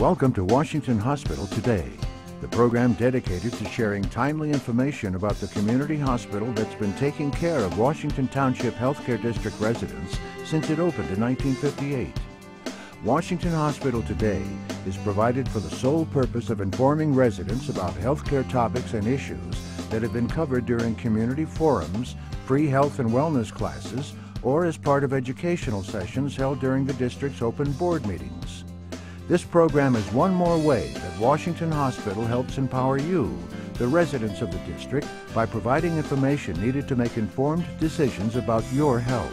Welcome to Washington Hospital Today, the program dedicated to sharing timely information about the community hospital that's been taking care of Washington Township Healthcare District residents since it opened in 1958. Washington Hospital Today is provided for the sole purpose of informing residents about healthcare topics and issues that have been covered during community forums, free health and wellness classes, or as part of educational sessions held during the district's open board meetings. This program is one more way that Washington Hospital helps empower you, the residents of the district, by providing information needed to make informed decisions about your health.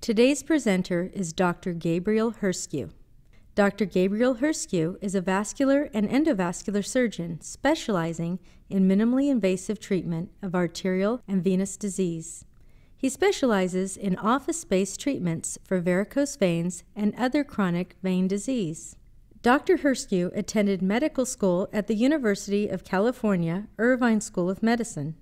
Today's presenter is Dr. Gabriel Herscu. Dr. Gabriel Herscu is a vascular and endovascular surgeon specializing in minimally invasive treatment of arterial and venous disease. He specializes in office-based treatments for varicose veins and other chronic vein disease. Dr. Herscu attended medical school at the University of California, Irvine School of Medicine.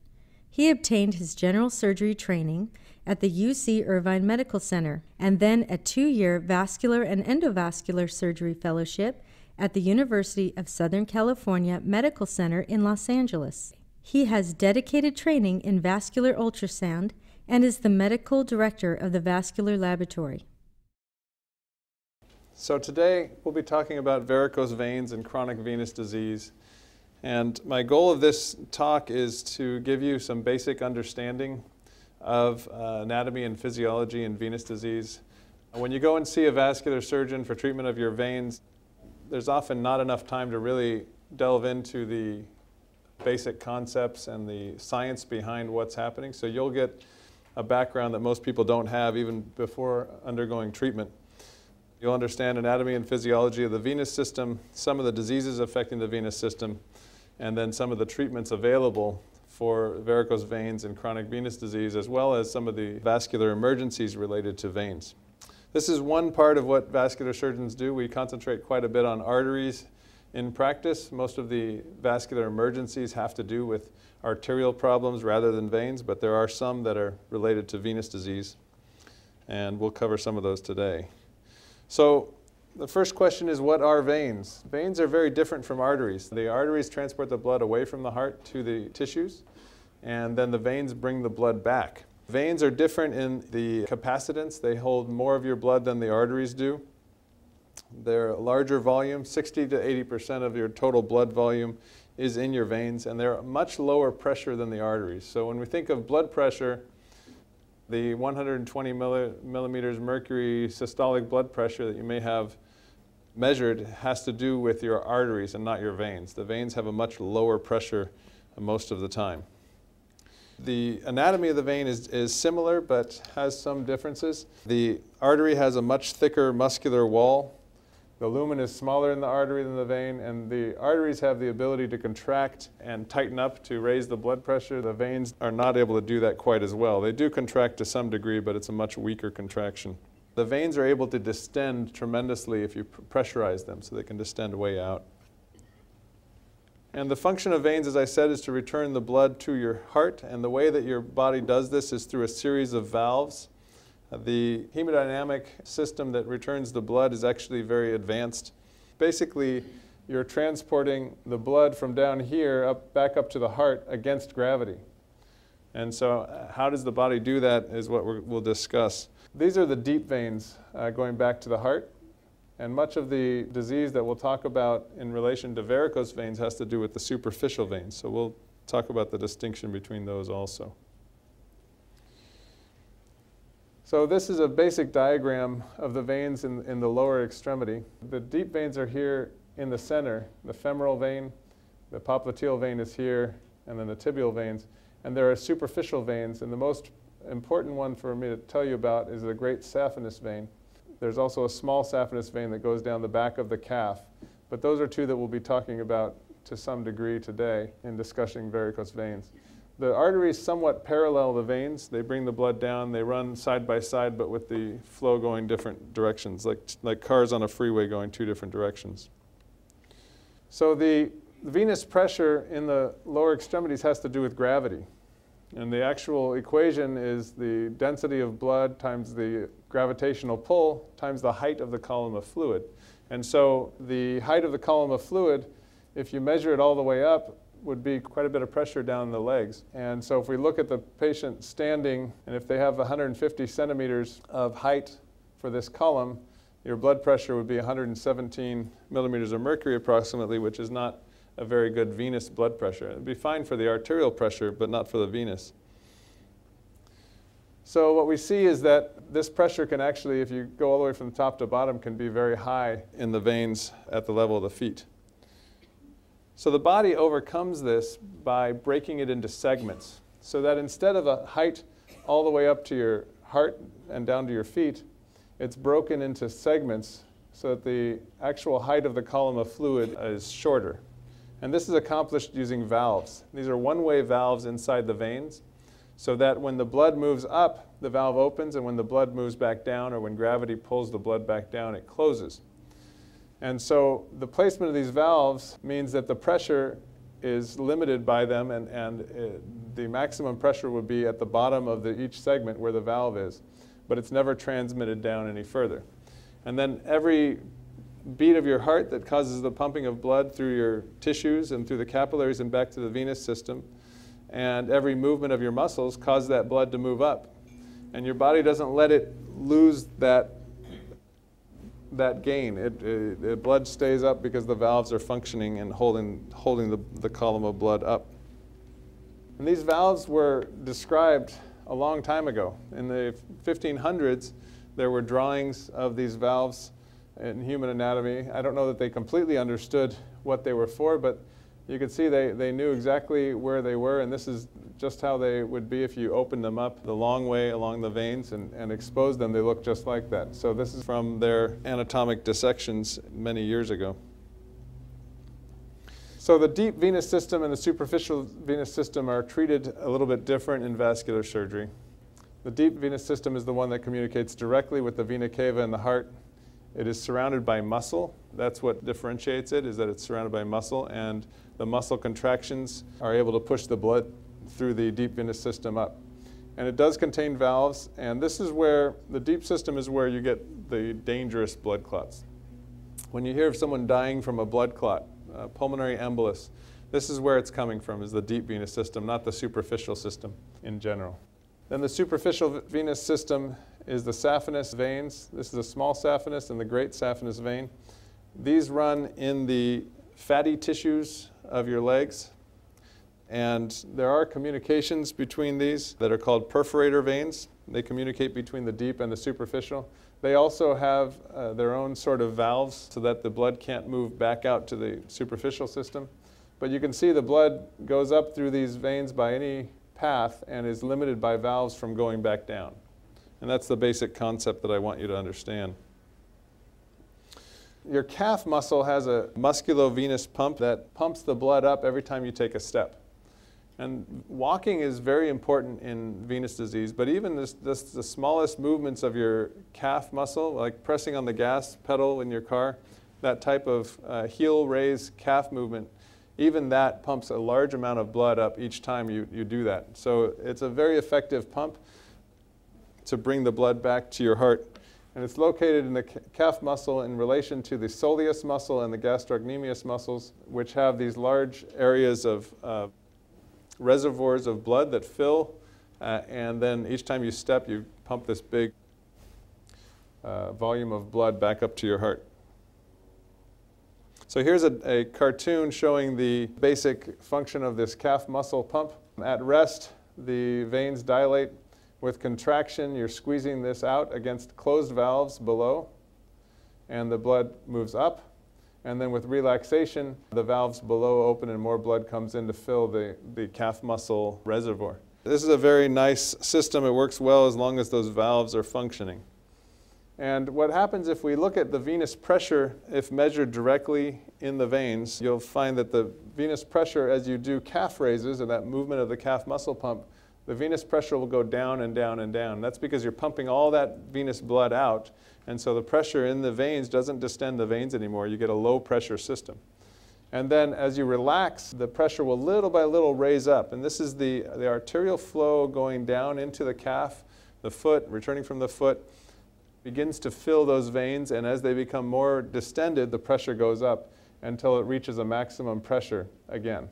He obtained his general surgery training at the UC Irvine Medical Center, and then a 2-year vascular and endovascular surgery fellowship at the University of Southern California Medical Center in Los Angeles. He has dedicated training in vascular ultrasound and is the medical director of the vascular laboratory. So today we'll be talking about varicose veins and chronic venous disease. And my goal of this talk is to give you some basic understanding of anatomy and physiology and venous disease. When you go and see a vascular surgeon for treatment of your veins, there's often not enough time to really delve into the basic concepts and the science behind what's happening. So you'll get a background that most people don't have even before undergoing treatment. You'll understand anatomy and physiology of the venous system, some of the diseases affecting the venous system, and then some of the treatments available for varicose veins and chronic venous disease, as well as some of the vascular emergencies related to veins. This is one part of what vascular surgeons do. We concentrate quite a bit on arteries in practice. Most of the vascular emergencies have to do with arterial problems rather than veins, but there are some that are related to venous disease, and we'll cover some of those today. So the first question is, what are veins? Veins are very different from arteries. The arteries transport the blood away from the heart to the tissues, and then the veins bring the blood back. Veins are different in the capacitance. They hold more of your blood than the arteries do. They're a larger volume. 60 to 80% of your total blood volume is in your veins, and they're much lower pressure than the arteries. So when we think of blood pressure, the 120 millimeters mercury systolic blood pressure that you may have measured has to do with your arteries and not your veins. The veins have a much lower pressure most of the time. The anatomy of the vein is similar but has some differences. The artery has a much thicker muscular wall. The lumen is smaller in the artery than the vein, and the arteries have the ability to contract and tighten up to raise the blood pressure. The veins are not able to do that quite as well. They do contract to some degree, but it's a much weaker contraction. The veins are able to distend tremendously if you pressurize them, so they can distend way out. And the function of veins, as I said, is to return the blood to your heart, and the way that your body does this is through a series of valves. The hemodynamic system that returns the blood is actually very advanced. Basically, you're transporting the blood from down here back up to the heart against gravity. And so how does the body do that is what we'll discuss. These are the deep veins going back to the heart. And much of the disease that we'll talk about in relation to varicose veins has to do with the superficial veins. So we'll talk about the distinction between those also. So this is a basic diagram of the veins in the lower extremity. The deep veins are here in the center, the femoral vein, the popliteal vein is here, and then the tibial veins. And there are superficial veins, and the most important one for me to tell you about is the great saphenous vein. There's also a small saphenous vein that goes down the back of the calf, but those are two that we'll be talking about to some degree today in discussing varicose veins. The arteries somewhat parallel the veins. They bring the blood down. They run side by side, but with the flow going different directions, like cars on a freeway going two different directions. So the venous pressure in the lower extremities has to do with gravity. And the actual equation is the density of blood times the gravitational pull times the height of the column of fluid. And so the height of the column of fluid, if you measure it all the way up, would be quite a bit of pressure down the legs. And so if we look at the patient standing, and if they have 150 centimeters of height for this column, your blood pressure would be 117 millimeters of mercury approximately, which is not a very good venous blood pressure. It would be fine for the arterial pressure, but not for the venous. So what we see is that this pressure can actually, if you go all the way from top to bottom, can be very high in the veins at the level of the feet. So the body overcomes this by breaking it into segments, so that instead of a height all the way up to your heart and down to your feet, it's broken into segments so that the actual height of the column of fluid is shorter. And this is accomplished using valves. These are one-way valves inside the veins, so that when the blood moves up, the valve opens, and when the blood moves back down, or when gravity pulls the blood back down, it closes. And so the placement of these valves means that the pressure is limited by them, and the maximum pressure would be at the bottom of each segment where the valve is, but it's never transmitted down any further. And then every beat of your heart that causes the pumping of blood through your tissues and through the capillaries and back to the venous system, and every movement of your muscles cause that blood to move up. And your body doesn't let it lose that gain. The blood stays up because the valves are functioning and holding the column of blood up. And these valves were described a long time ago. In the 1500s, there were drawings of these valves in human anatomy. I don't know that they completely understood what they were for, but you could see they knew exactly where they were, and this is just how they would be if you opened them up the long way along the veins and exposed them. They look just like that. So this is from their anatomic dissections many years ago. So the deep venous system and the superficial venous system are treated a little bit different in vascular surgery. The deep venous system is the one that communicates directly with the vena cava in the heart. It is surrounded by muscle. That's what differentiates it, is that it's surrounded by muscle, and the muscle contractions are able to push the blood through the deep venous system up. And it does contain valves, and this is where the deep system is where you get the dangerous blood clots. When you hear of someone dying from a blood clot, pulmonary embolus, this is where it's coming from, is the deep venous system, not the superficial system in general. Then the superficial venous system is the saphenous veins. This is the small saphenous and the great saphenous vein. These run in the fatty tissues of your legs, and there are communications between these that are called perforator veins. They communicate between the deep and the superficial. They also have their own sort of valves so that the blood can't move back out to the superficial system. But you can see the blood goes up through these veins by any path and is limited by valves from going back down. And that's the basic concept that I want you to understand. Your calf muscle has a musculovenous pump that pumps the blood up every time you take a step. And walking is very important in venous disease, but even the smallest movements of your calf muscle, like pressing on the gas pedal in your car, that type of heel raise calf movement, even that pumps a large amount of blood up each time you do that. So it's a very effective pump to bring the blood back to your heart. And it's located in the calf muscle in relation to the soleus muscle and the gastrocnemius muscles, which have these large areas of reservoirs of blood that fill. And then each time you step, you pump this big volume of blood back up to your heart. So here's a cartoon showing the basic function of this calf muscle pump. At rest, the veins dilate. With contraction, you're squeezing this out against closed valves below, and the blood moves up. And then with relaxation, the valves below open and more blood comes in to fill the calf muscle reservoir. This is a very nice system. It works well as long as those valves are functioning. And what happens if we look at the venous pressure, if measured directly in the veins, you'll find that the venous pressure, as you do calf raises and that movement of the calf muscle pump, the venous pressure will go down and down and down. That's because you're pumping all that venous blood out, and so the pressure in the veins doesn't distend the veins anymore. You get a low pressure system. And then as you relax, the pressure will little by little raise up. And this is the arterial flow going down into the calf, the foot, returning from the foot, begins to fill those veins. And as they become more distended, the pressure goes up until it reaches a maximum pressure again.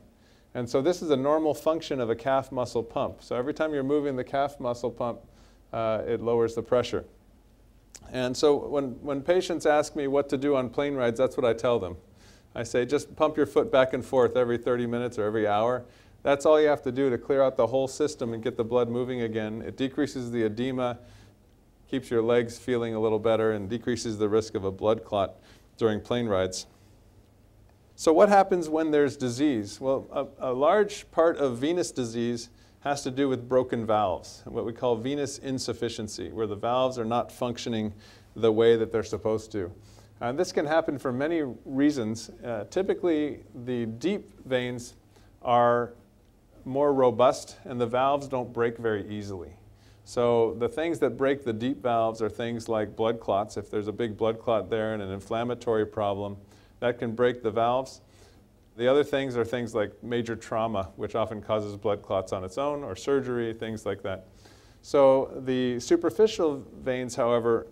And so this is a normal function of a calf muscle pump. So every time you're moving the calf muscle pump, it lowers the pressure. And so when patients ask me what to do on plane rides, that's what I tell them. I say, just pump your foot back and forth every 30 minutes or every hour. That's all you have to do to clear out the whole system and get the blood moving again. It decreases the edema, keeps your legs feeling a little better, and decreases the risk of a blood clot during plane rides. So what happens when there's disease? Well, a large part of venous disease has to do with broken valves, what we call venous insufficiency, where the valves are not functioning the way that they're supposed to. And this can happen for many reasons. Typically, the deep veins are more robust and the valves don't break very easily. So the things that break the deep valves are things like blood clots. If there's a big blood clot there and an inflammatory problem, that can break the valves. The other things are things like major trauma, which often causes blood clots on its own, or surgery, things like that. So the superficial veins, however,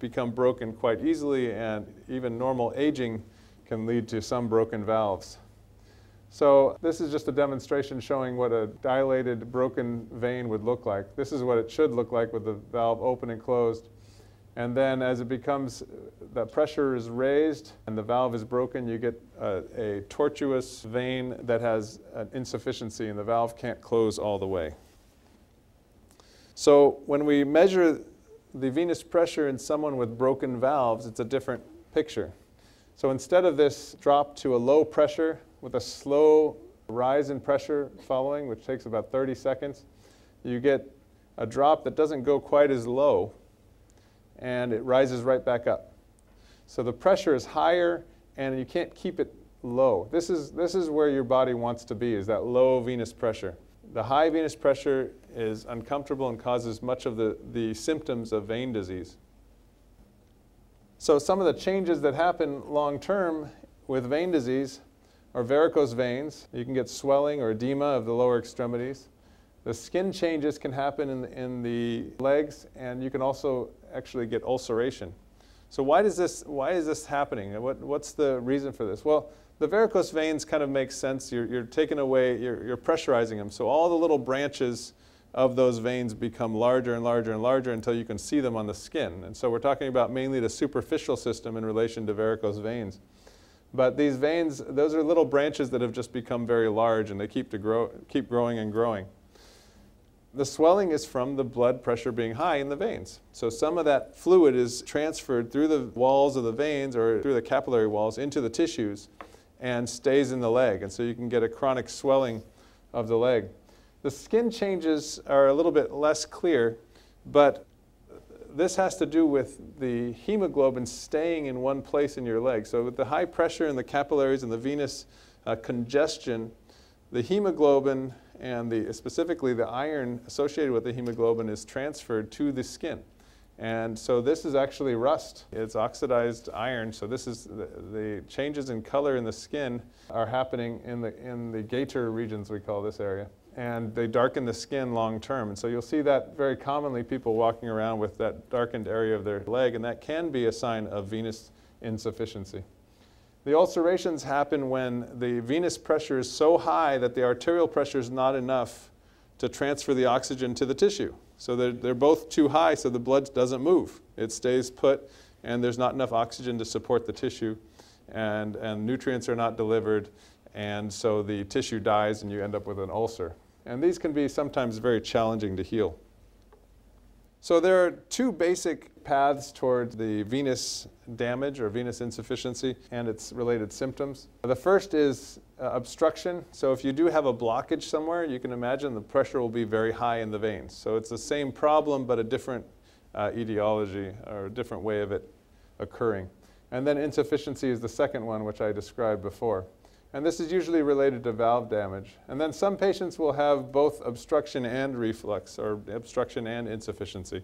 become broken quite easily, and even normal aging can lead to some broken valves. So this is just a demonstration showing what a dilated broken vein would look like. This is what it should look like with the valve open and closed. And then as it becomes, the pressure is raised and the valve is broken, you get a tortuous vein that has an insufficiency and the valve can't close all the way. So when we measure the venous pressure in someone with broken valves, it's a different picture. So instead of this drop to a low pressure with a slow rise in pressure following, which takes about 30 seconds, you get a drop that doesn't go quite as low and it rises right back up. So the pressure is higher and you can't keep it low. This is where your body wants to be, is that low venous pressure. The high venous pressure is uncomfortable and causes much of the symptoms of vein disease. So some of the changes that happen long term with vein disease are varicose veins. You can get swelling or edema of the lower extremities. The skin changes can happen in the legs, and you can also actually get ulceration. So why is this happening? What's the reason for this? Well, the varicose veins kind of make sense. You're taking away, you're pressurizing them. So all the little branches of those veins become larger and larger and larger until you can see them on the skin. And so we're talking about mainly the superficial system in relation to varicose veins. But these veins, those are little branches that have just become very large and they keep growing and growing. The swelling is from the blood pressure being high in the veins. So some of that fluid is transferred through the walls of the veins or through the capillary walls into the tissues and stays in the leg, and so you can get a chronic swelling of the leg. The skin changes are a little bit less clear, but this has to do with the hemoglobin staying in one place in your leg. So with the high pressure in the capillaries and the venous congestion, the hemoglobin and specifically the iron associated with the hemoglobin is transferred to the skin. And so this is actually rust. It's oxidized iron. So this is the changes in color in the skin are happening in the gaiter regions, we call this area. And they darken the skin long term. And so you'll see that very commonly, people walking around with that darkened area of their leg, and that can be a sign of venous insufficiency. The ulcerations happen when the venous pressure is so high that the arterial pressure is not enough to transfer the oxygen to the tissue. So they're both too high, so the blood doesn't move. It stays put, and there's not enough oxygen to support the tissue, and nutrients are not delivered, and so the tissue dies, and you end up with an ulcer. And these can be sometimes very challenging to heal. So there are two basic paths towards the venous damage or venous insufficiency and its related symptoms. The first is obstruction. So if you do have a blockage somewhere, you can imagine the pressure will be very high in the veins. So it's the same problem, but a different etiology or a different way of it occurring. And then insufficiency is the second one, which I described before. And this is usually related to valve damage. And then some patients will have both obstruction and reflux, or obstruction and insufficiency.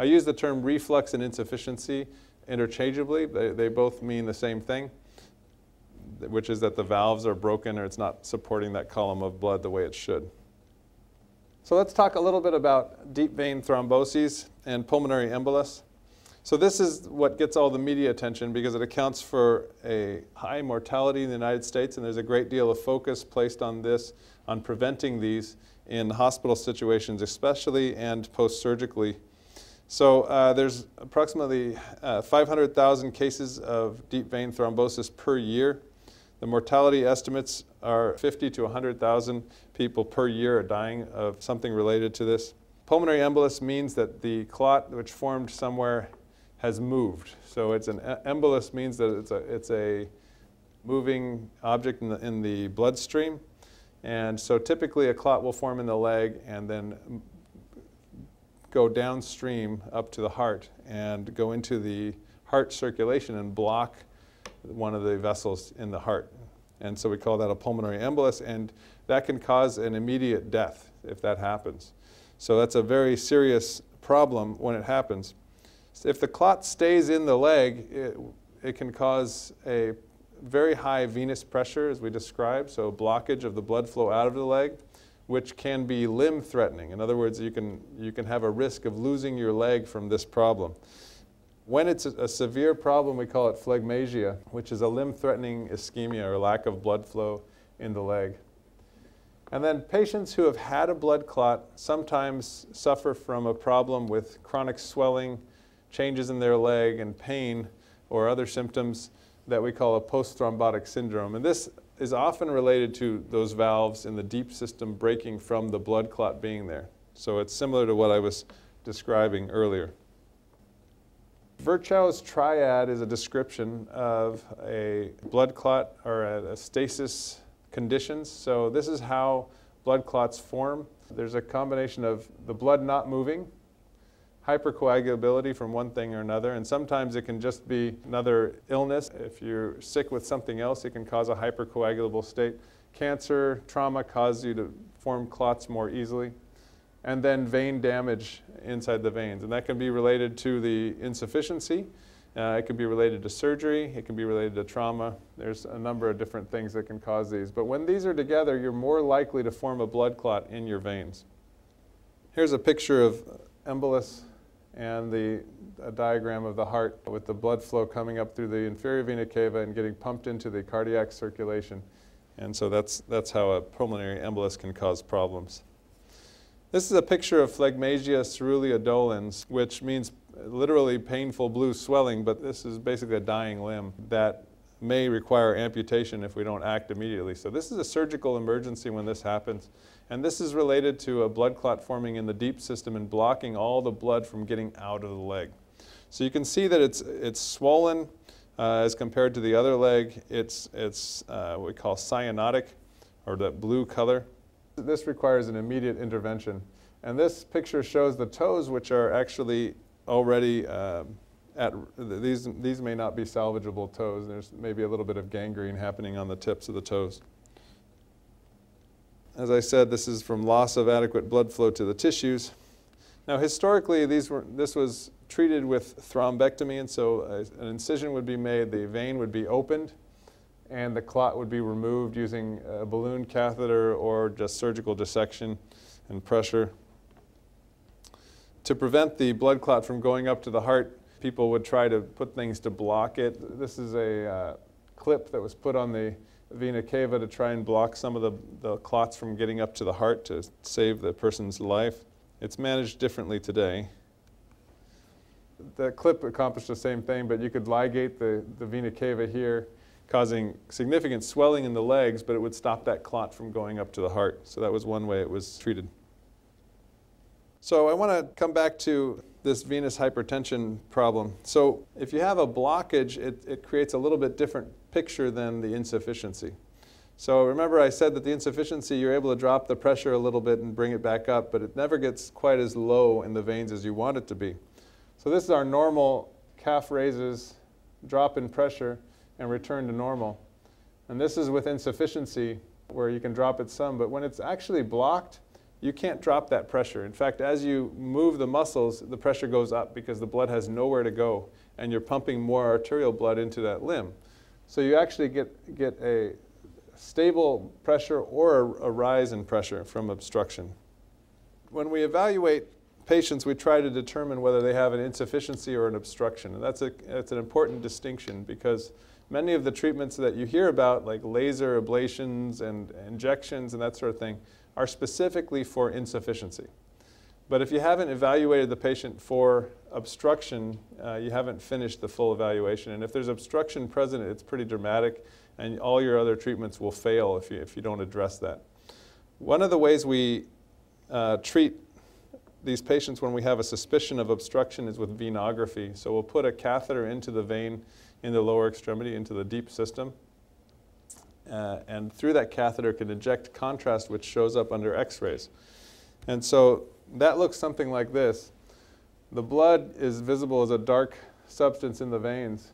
I use the term reflux and insufficiency interchangeably. They both mean the same thing. which is that the valves are broken or it's not supporting that column of blood the way it should. So let's talk a little bit about deep vein thromboses and pulmonary embolus. So this is what gets all the media attention because it accounts for a high mortality in the United States, and there's a great deal of focus placed on this, on preventing these in hospital situations especially and post-surgically. So there's approximately 500,000 cases of deep vein thrombosis per year. The mortality estimates are 50 to 100,000 people per year are dying of something related to this. Pulmonary embolus means that the clot which formed somewhere has moved. So it's an embolus means that it's a moving object in the bloodstream. And so typically a clot will form in the leg and then go downstream up to the heart and go into the heart circulation and block one of the vessels in the heart. And so we call that a pulmonary embolus, and that can cause an immediate death if that happens. So that's a very serious problem when it happens. If the clot stays in the leg, it can cause a very high venous pressure, as we described, so blockage of the blood flow out of the leg, which can be limb-threatening. In other words, you can have a risk of losing your leg from this problem. When it's a severe problem, we call it phlegmasia, which is a limb-threatening ischemia or lack of blood flow in the leg. And then patients who have had a blood clot sometimes suffer from a problem with chronic swelling, changes in their leg, and pain or other symptoms that we call a post-thrombotic syndrome. And this is often related to those valves in the deep system breaking from the blood clot being there. So it's similar to what I was describing earlier. Virchow's triad is a description of a blood clot or a stasis conditions. So this is how blood clots form. There's a combination of the blood not moving, hypercoagulability from one thing or another, and sometimes it can just be another illness. If you're sick with something else, it can cause a hypercoagulable state. Cancer, trauma cause you to form clots more easily. And then vein damage inside the veins. And that can be related to the insufficiency. It can be related to surgery. It can be related to trauma. There's a number of different things that can cause these. But when these are together, you're more likely to form a blood clot in your veins. Here's a picture of embolus and a diagram of the heart with the blood flow coming up through the inferior vena cava and getting pumped into the cardiac circulation. And so that's how a pulmonary embolus can cause problems. This is a picture of phlegmasia cerulea dolens, which means literally painful blue swelling, but this is basically a dying limb that may require amputation if we don't act immediately. So this is a surgical emergency when this happens. And this is related to a blood clot forming in the deep system and blocking all the blood from getting out of the leg. So you can see that it's swollen as compared to the other leg. It's what we call cyanotic, or that blue color. This requires an immediate intervention. And this picture shows the toes, which are actually already these may not be salvageable toes. There's maybe a little bit of gangrene happening on the tips of the toes. As I said, this is from loss of adequate blood flow to the tissues. Now historically, this was treated with thrombectomy, and so an incision would be made, the vein would be opened, and the clot would be removed using a balloon catheter or just surgical dissection and pressure. To prevent the blood clot from going up to the heart, people would try to put things to block it. This is a clip that was put on the vena cava to try and block some of the clots from getting up to the heart to save the person's life. It's managed differently today. The clip accomplished the same thing, but you could ligate the vena cava here, causing significant swelling in the legs, but it would stop that clot from going up to the heart. So that was one way it was treated. So I want to come back to this venous hypertension problem. So if you have a blockage, it creates a little bit different picture than the insufficiency. So remember I said that the insufficiency, you're able to drop the pressure a little bit and bring it back up, but it never gets quite as low in the veins as you want it to be. So this is our normal calf raises, drop in pressure, and return to normal. And this is with insufficiency, where you can drop it some, but when it's actually blocked, you can't drop that pressure. In fact, as you move the muscles, the pressure goes up because the blood has nowhere to go, and you're pumping more arterial blood into that limb. So you actually get a stable pressure or a rise in pressure from obstruction. When we evaluate patients, we try to determine whether they have an insufficiency or an obstruction. And that's an important distinction, because many of the treatments that you hear about, like laser ablations and injections and that sort of thing, are specifically for insufficiency. But if you haven't evaluated the patient for obstruction, you haven't finished the full evaluation. And if there's obstruction present, it's pretty dramatic, and all your other treatments will fail if you don't address that. One of the ways we treat these patients when we have a suspicion of obstruction is with venography. So we'll put a catheter into the vein in the lower extremity, into the deep system. And through that catheter can inject contrast, which shows up under x-rays. And so that looks something like this. The blood is visible as a dark substance in the veins.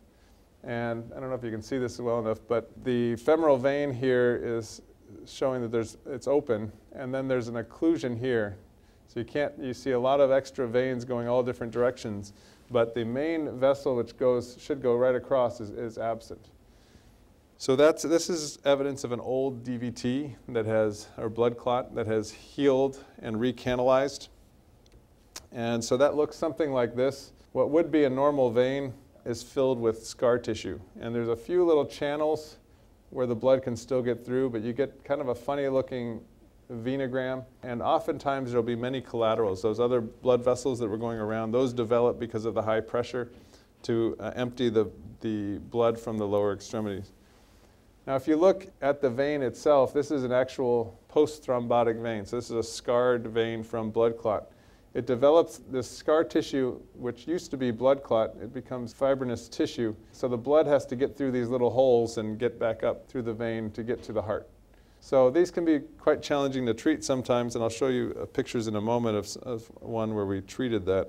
And I don't know if you can see this well enough, but the femoral vein here is showing that it's open, and then there's an occlusion here. So you see a lot of extra veins going all different directions, but the main vessel, which should go right across, is absent. So this is evidence of an old DVT or blood clot that has healed and recanalized. And so that looks something like this. What would be a normal vein is filled with scar tissue. And there's a few little channels where the blood can still get through, but you get kind of a funny looking venogram. And oftentimes there'll be many collaterals. Those other blood vessels that were going around, those develop because of the high pressure to empty the blood from the lower extremities. Now if you look at the vein itself, this is an actual post-thrombotic vein. So this is a scarred vein from blood clot. It develops this scar tissue, which used to be blood clot. It becomes fibrinous tissue. So the blood has to get through these little holes and get back up through the vein to get to the heart. So these can be quite challenging to treat sometimes, and I'll show you pictures in a moment of one where we treated that.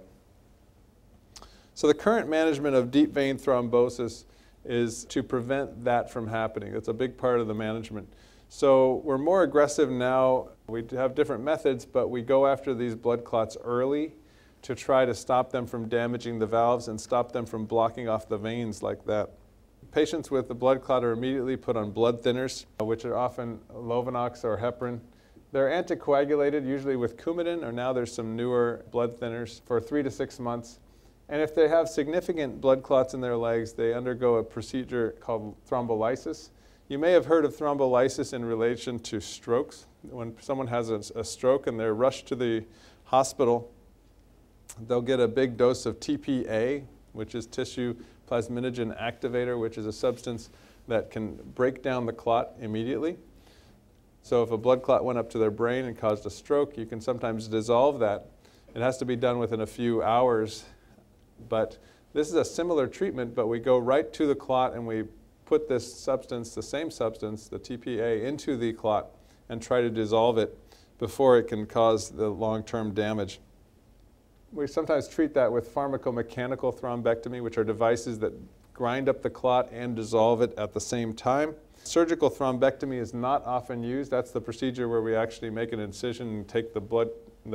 So the current management of deep vein thrombosis is to prevent that from happening. That's a big part of the management. So we're more aggressive now. We have different methods, but we go after these blood clots early to try to stop them from damaging the valves and stop them from blocking off the veins like that. Patients with the blood clot are immediately put on blood thinners, which are often Lovenox or heparin. They're anticoagulated, usually with Coumadin, or now there's some newer blood thinners, for 3 to 6 months. And if they have significant blood clots in their legs, they undergo a procedure called thrombolysis. You may have heard of thrombolysis in relation to strokes. When someone has a stroke and they're rushed to the hospital, they'll get a big dose of TPA, which is tissue plasminogen activator, which is a substance that can break down the clot immediately. So if a blood clot went up to their brain and caused a stroke, you can sometimes dissolve that. It has to be done within a few hours. But this is a similar treatment, but we go right to the clot and we put this substance, the same substance, the TPA, into the clot and try to dissolve it before it can cause the long-term damage. We sometimes treat that with pharmacomechanical thrombectomy, which are devices that grind up the clot and dissolve it at the same time. Surgical thrombectomy is not often used. That's the procedure where we actually make an incision and take the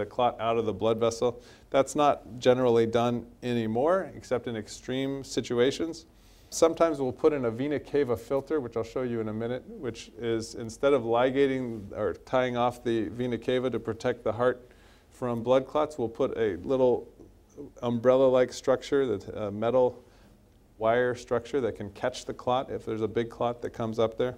clot out of the blood vessel. That's not generally done anymore, except in extreme situations. Sometimes we'll put in a vena cava filter, which I'll show you in a minute, which is, instead of ligating or tying off the vena cava to protect the heart from blood clots, we'll put a little umbrella-like structure, a metal wire structure that can catch the clot if there's a big clot that comes up there.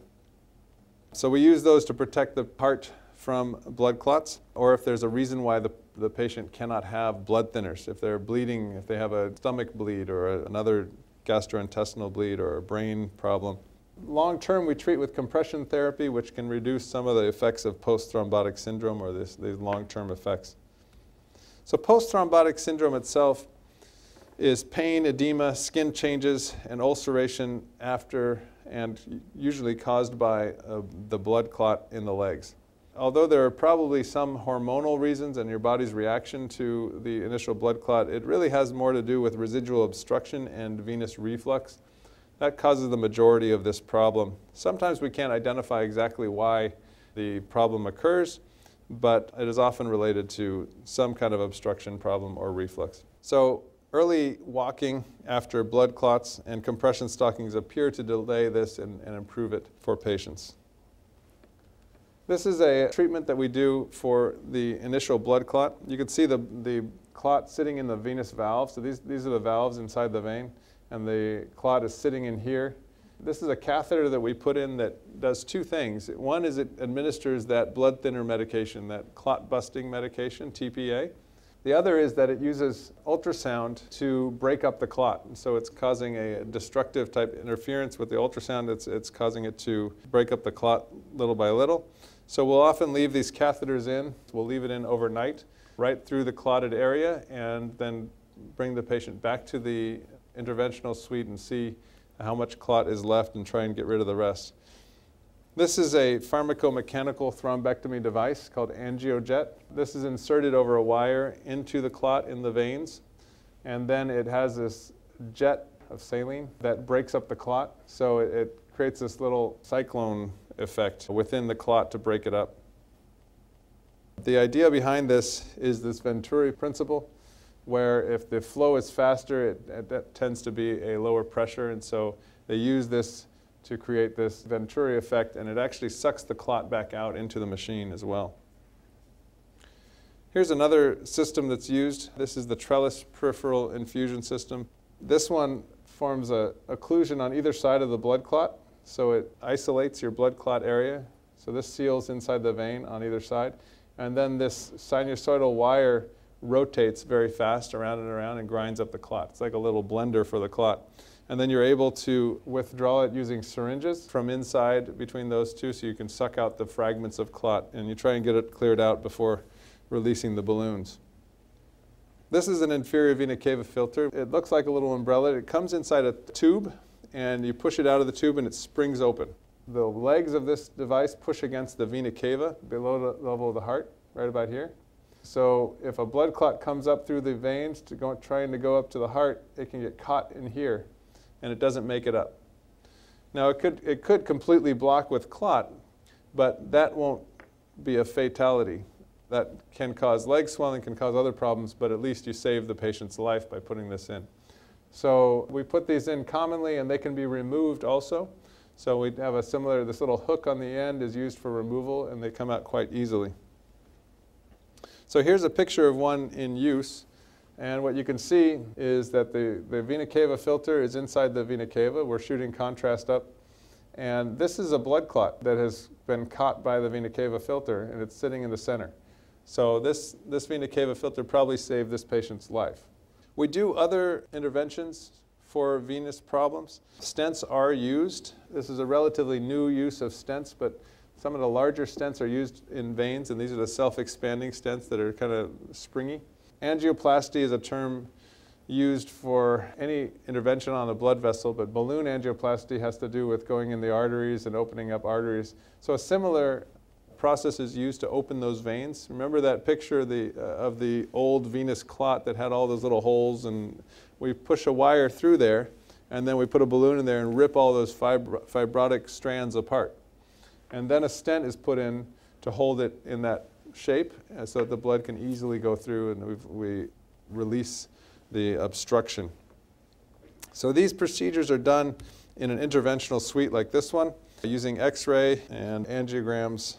So we use those to protect the heart from blood clots, or if there's a reason why the patient cannot have blood thinners, if they're bleeding, if they have a stomach bleed or another gastrointestinal bleed or a brain problem. Long term, we treat with compression therapy, which can reduce some of the effects of post-thrombotic syndrome or these long-term effects. So post-thrombotic syndrome itself is pain, edema, skin changes, and ulceration after, and usually caused by the blood clot in the legs. Although there are probably some hormonal reasons and your body's reaction to the initial blood clot, it really has more to do with residual obstruction and venous reflux. That causes the majority of this problem. Sometimes we can't identify exactly why the problem occurs, but it is often related to some kind of obstruction problem or reflux. So Early walking after blood clots and compression stockings appear to delay this and improve it for patients. This is a treatment that we do for the initial blood clot. You can see the clot sitting in the venous valve. So these are the valves inside the vein, and the clot is sitting in here. This is a catheter that we put in that does two things. One is it administers that blood thinner medication, that clot busting medication, TPA. The other is that it uses ultrasound to break up the clot. And so it's causing a destructive type interference with the ultrasound. It's causing it to break up the clot little by little. So we'll often leave these catheters in. We'll leave it in overnight, right through the clotted area, and then bring the patient back to the interventional suite and see how much clot is left and try and get rid of the rest. This is a pharmacomechanical thrombectomy device called AngioJet. This is inserted over a wire into the clot in the veins, and then it has this jet of saline that breaks up the clot, so it creates this little cyclone effect within the clot to break it up. The idea behind this is this Venturi principle, where if the flow is faster, that tends to be a lower pressure, and so they use this to create this Venturi effect, and it actually sucks the clot back out into the machine as well. Here's another system that's used. This is the trellis peripheral infusion system. This one forms an occlusion on either side of the blood clot, so it isolates your blood clot area. So this seals inside the vein on either side, and then this sinusoidal wire rotates very fast around and around and grinds up the clot. It's like a little blender for the clot. And then you're able to withdraw it using syringes from inside between those two, so you can suck out the fragments of clot, and you try and get it cleared out before releasing the balloons. This is an inferior vena cava filter. It looks like a little umbrella. It comes inside a tube, and you push it out of the tube, and it springs open. The legs of this device push against the vena cava below the level of the heart, right about here. So if a blood clot comes up through the veins trying to go up to the heart, it can get caught in here, and it doesn't make it up. Now it could completely block with clot, but that won't be a fatality. That can cause leg swelling, can cause other problems, but at least you save the patient's life by putting this in. So we put these in commonly, and they can be removed also. So we have a similar, this little hook on the end is used for removal, and they come out quite easily. So here's a picture of one in use. And what you can see is that the vena cava filter is inside the vena cava. We're shooting contrast up. And this is a blood clot that has been caught by the vena cava filter, and it's sitting in the center. So this vena cava filter probably saved this patient's life. We do other interventions for venous problems. Stents are used. This is a relatively new use of stents, but some of the larger stents are used in veins, and these are the self-expanding stents that are kind of springy. Angioplasty is a term used for any intervention on a blood vessel, but balloon angioplasty has to do with going in the arteries and opening up arteries. So a similar process is used to open those veins. Remember that picture of the old venous clot that had all those little holes, and we push a wire through there, and then we put a balloon in there and rip all those fibrotic strands apart. And then a stent is put in to hold it in that shape, so that the blood can easily go through, and we release the obstruction. So these procedures are done in an interventional suite like this one, using x-ray and angiograms.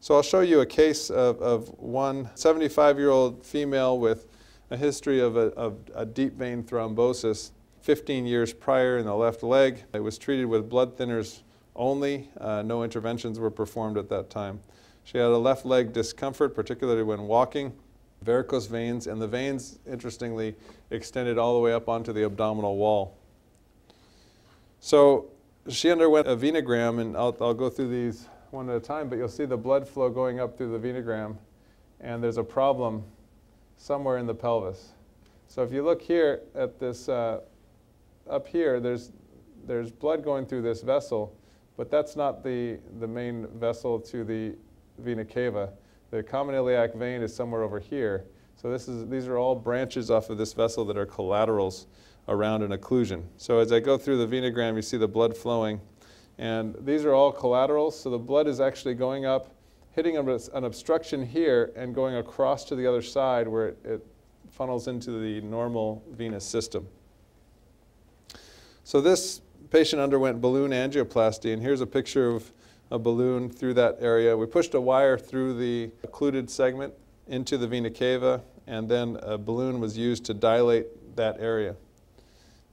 So I'll show you a case of one 75-year-old female with a history of a deep vein thrombosis 15 years prior in the left leg. It was treated with blood thinners only. No interventions were performed at that time. She had a left leg discomfort, particularly when walking, varicose veins, and the veins, interestingly, extended all the way up onto the abdominal wall. So she underwent a venogram, and I'll go through these one at a time, but you'll see the blood flow going up through the venogram, and there's a problem somewhere in the pelvis. So if you look here at this, up here, there's blood going through this vessel, but that's not the main vessel to the vena cava. The common iliac vein is somewhere over here. So these are all branches off of this vessel that are collaterals around an occlusion. So as I go through the venogram, you see the blood flowing. And these are all collaterals, so the blood is actually going up, hitting an obstruction here, and going across to the other side where it funnels into the normal venous system. So this patient underwent balloon angioplasty, and here's a picture of a balloon through that area. We pushed a wire through the occluded segment into the vena cava, and then a balloon was used to dilate that area.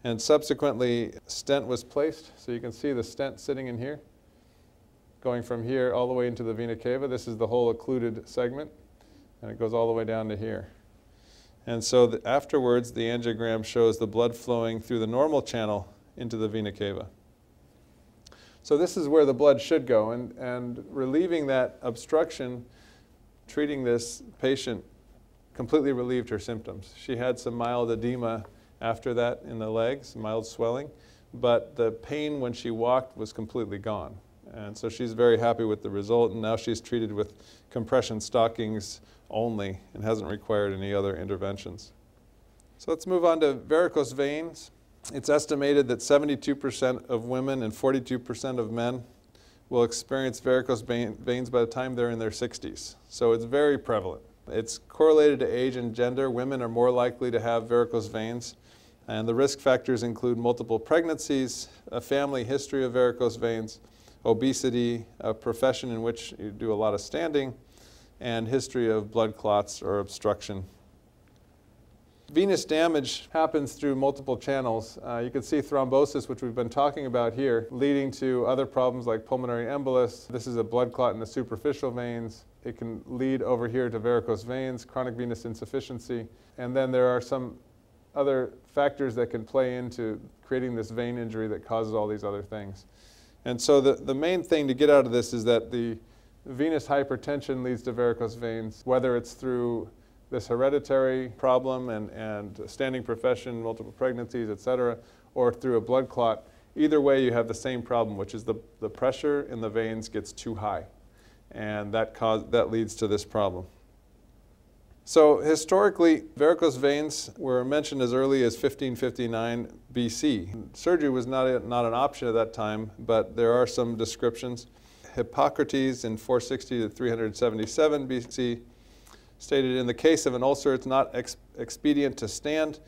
And subsequently, a stent was placed. So you can see the stent sitting in here, going from here all the way into the vena cava. This is the whole occluded segment, and it goes all the way down to here. And so afterwards, the angiogram shows the blood flowing through the normal channel into the vena cava. So this is where the blood should go, and relieving that obstruction, treating this patient completely relieved her symptoms. She had some mild edema after that in the legs, mild swelling, but the pain when she walked was completely gone. And so she's very happy with the result, and now she's treated with compression stockings only and hasn't required any other interventions. So let's move on to varicose veins. It's estimated that 72% of women and 42% of men will experience varicose veins by the time they're in their 60s. So it's very prevalent. It's correlated to age and gender. Women are more likely to have varicose veins. And the risk factors include multiple pregnancies, a family history of varicose veins, obesity, a profession in which you do a lot of standing, and history of blood clots or obstruction. Venous damage happens through multiple channels. You can see thrombosis, which we've been talking about here, leading to other problems like pulmonary embolus. This is a blood clot in the superficial veins. It can lead over here to varicose veins, chronic venous insufficiency. And then there are some other factors that can play into creating this vein injury that causes all these other things. And so the main thing to get out of this is that the venous hypertension leads to varicose veins, whether it's through this hereditary problem and standing profession, multiple pregnancies, et cetera, or through a blood clot. Either way, you have the same problem, which is the pressure in the veins gets too high. And that leads to this problem. So historically, varicose veins were mentioned as early as 1559 BC. Surgery was not an option at that time, but there are some descriptions. Hippocrates in 460 to 377 BC stated, in the case of an ulcer, it's not expedient to stand,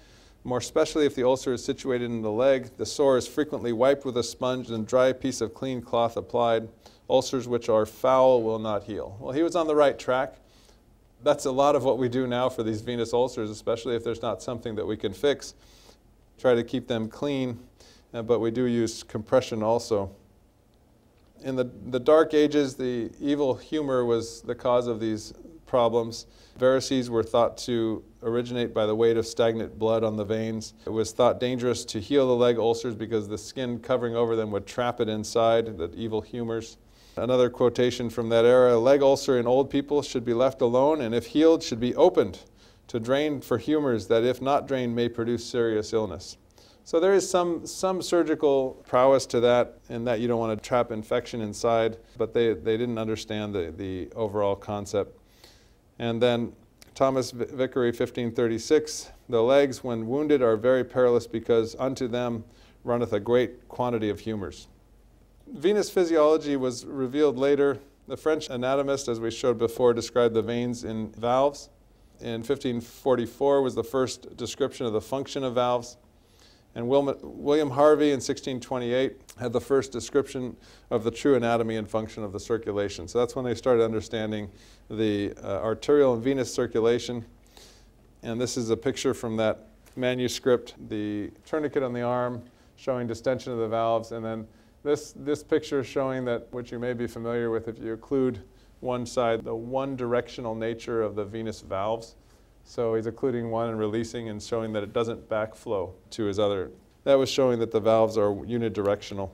more especially if the ulcer is situated in the leg. The sore is frequently wiped with a sponge and dry piece of clean cloth applied. Ulcers which are foul will not heal. Well, he was on the right track. That's a lot of what we do now for these venous ulcers, especially if there's not something that we can fix. Try to keep them clean, but we do use compression also. In the Dark Ages, the evil humor was the cause of these problems. Varices were thought to originate by the weight of stagnant blood on the veins. It was thought dangerous to heal the leg ulcers because the skin covering over them would trap it inside, the evil humors. Another quotation from that era, leg ulcer in old people should be left alone, and if healed should be opened to drain for humors that if not drained may produce serious illness. So there is some surgical prowess to that, in that you don't want to trap infection inside, but they didn't understand the overall concept. And then Thomas Vickery, 1536, the legs when wounded are very perilous because unto them runneth a great quantity of humors. Venous physiology was revealed later. The French anatomist, as we showed before, described the veins in valves. In 1544 was the first description of the function of valves. And William Harvey in 1628 had the first description of the true anatomy and function of the circulation. So that's when they started understanding the arterial and venous circulation. And this is a picture from that manuscript, the tourniquet on the arm showing distension of the valves. And then this picture showing that, which you may be familiar with if you occlude one side, the one-directional nature of the venous valves. So he's occluding one and releasing and showing that it doesn't backflow to his other. That was showing that the valves are unidirectional.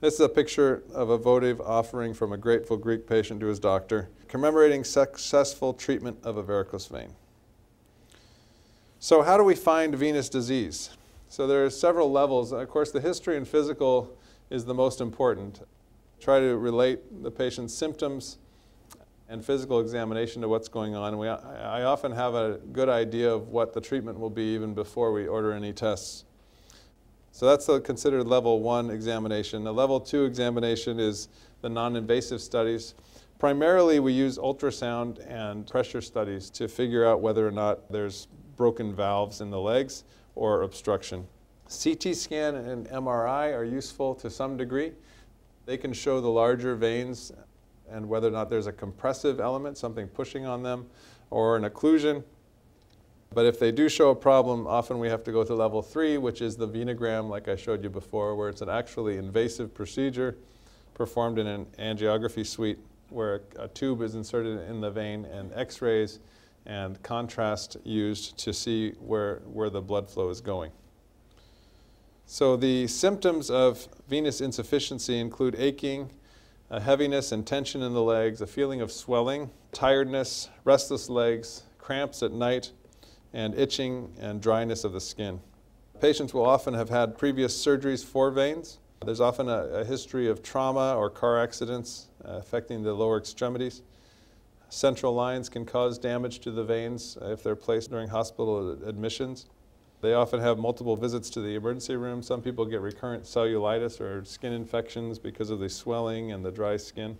This is a picture of a votive offering from a grateful Greek patient to his doctor, commemorating successful treatment of a varicose vein. So how do we find venous disease? So there are several levels. Of course, the history and physical is the most important. Try to relate the patient's symptoms and physical examination to what's going on. I often have a good idea of what the treatment will be even before we order any tests. So that's the considered level 1 examination. The level 2 examination is the non-invasive studies, Primarily, we use ultrasound and pressure studies to figure out whether or not there's broken valves in the legs or obstruction. CT scan and MRI are useful to some degree. They can show the larger veins and whether or not there's a compressive element, something pushing on them, or an occlusion. But if they do show a problem, often we have to go to level 3, which is the venogram, like I showed you before, where it's an actually invasive procedure performed in an angiography suite, where a tube is inserted in the vein and x-rays and contrast used to see where the blood flow is going. So the symptoms of venous insufficiency include aching, heaviness and tension in the legs, a feeling of swelling, tiredness, restless legs, cramps at night, and itching and dryness of the skin. Patients will often have had previous surgeries for veins. There's often a history of trauma or car accidents affecting the lower extremities. Central lines can cause damage to the veins if they're placed during hospital admissions. They often have multiple visits to the emergency room. Some people get recurrent cellulitis or skin infections because of the swelling and the dry skin.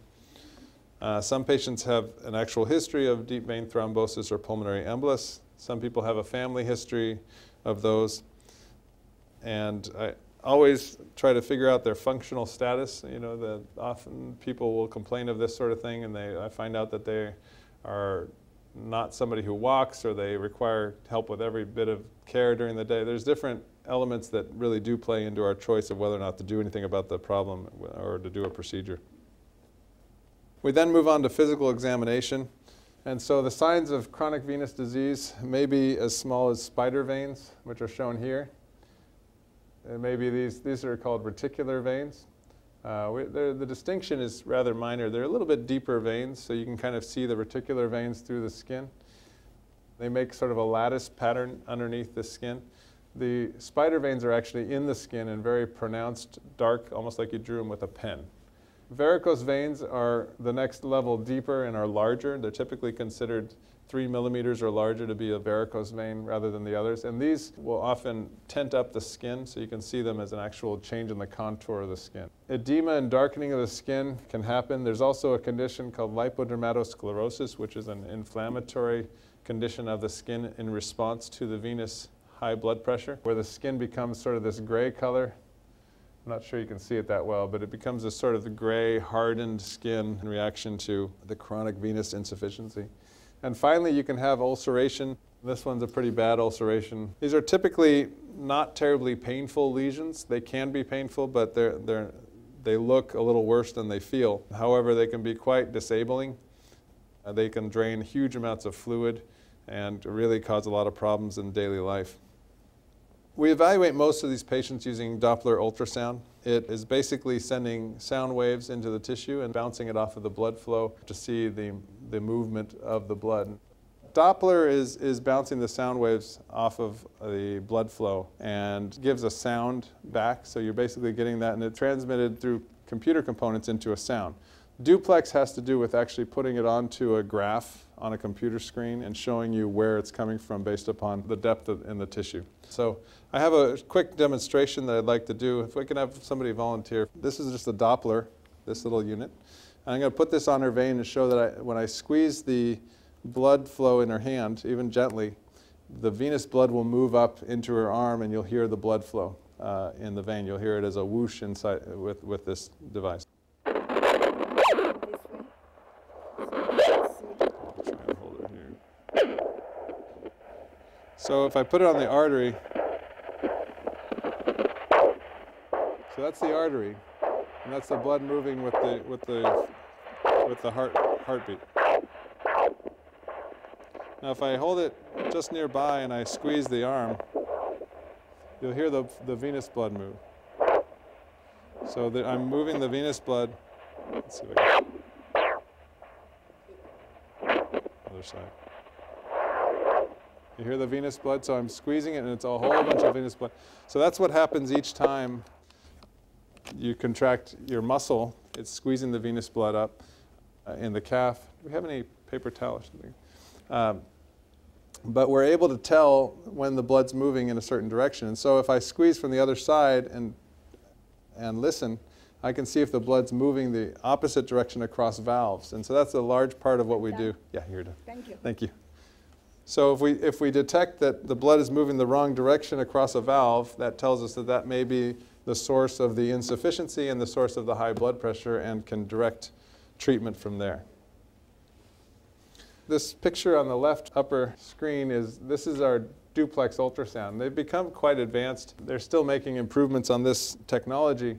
Some patients have an actual history of deep vein thrombosis or pulmonary embolus. Some people have a family history of those. And I always try to figure out their functional status. You know, often people will complain of this sort of thing, and I find out that they are not somebody who walks, or they require help with every bit of care during the day. There's different elements that really do play into our choice of whether or not to do anything about the problem or to do a procedure. We then move on to physical examination. And so the signs of chronic venous disease may be as small as spider veins, which are shown here. And maybe these are called reticular veins. The distinction is rather minor. They're a little bit deeper veins, so you can kind of see the reticular veins through the skin. They make sort of a lattice pattern underneath the skin. The spider veins are actually in the skin and very pronounced, dark, almost like you drew them with a pen. Varicose veins are the next level deeper and are larger. They're typically considered 3 millimeters or larger to be a varicose vein rather than the others. And these will often tent up the skin, so you can see them as an actual change in the contour of the skin. Edema and darkening of the skin can happen. There's also a condition called lipodermatosclerosis, which is an inflammatory condition of the skin in response to the venous high blood pressure, where the skin becomes sort of this gray color. I'm not sure you can see it that well, but it becomes a sort of gray, hardened skin in reaction to the chronic venous insufficiency. And finally, you can have ulceration. This one's a pretty bad ulceration. These are typically not terribly painful lesions. They can be painful, but they look a little worse than they feel. However, they can be quite disabling. They can drain huge amounts of fluid and really cause a lot of problems in daily life. We evaluate most of these patients using Doppler ultrasound. It is basically sending sound waves into the tissue and bouncing it off of the blood flow to see the movement of the blood. Doppler is bouncing the sound waves off of the blood flow and gives a sound back, so you're basically getting that, and it's transmitted through computer components into a sound. Duplex has to do with actually putting it onto a graph on a computer screen and showing you where it's coming from based upon the depth in the tissue. So I have a quick demonstration that I'd like to do. If we can have somebody volunteer. This is just a Doppler, this little unit. And I'm going to put this on her vein and show that when I squeeze the blood flow in her hand, even gently, the venous blood will move up into her arm, and you'll hear the blood flow in the vein. You'll hear it as a whoosh inside with this device. So if I put it on the artery, so that's the artery, and that's the blood moving with the heartbeat. Now if I hold it just nearby and I squeeze the arm, you'll hear the venous blood move. So I'm moving the venous blood. Let's see if I can. Other side. You hear the venous blood, so I'm squeezing it, and it's a whole bunch of venous blood. So that's what happens each time you contract your muscle. It's squeezing the venous blood up in the calf. Do we have any paper towel or something? But we're able to tell when the blood's moving in a certain direction. And so if I squeeze from the other side and listen, I can see if the blood's moving the opposite direction across valves. And so that's a large part of what we do. Yeah, you're done. Thank you. Thank you. So if we detect that the blood is moving the wrong direction across a valve, that tells us that that may be the source of the insufficiency and the source of the high blood pressure and can direct treatment from there. This picture on the left upper screen is our duplex ultrasound. They've become quite advanced. They're still making improvements on this technology.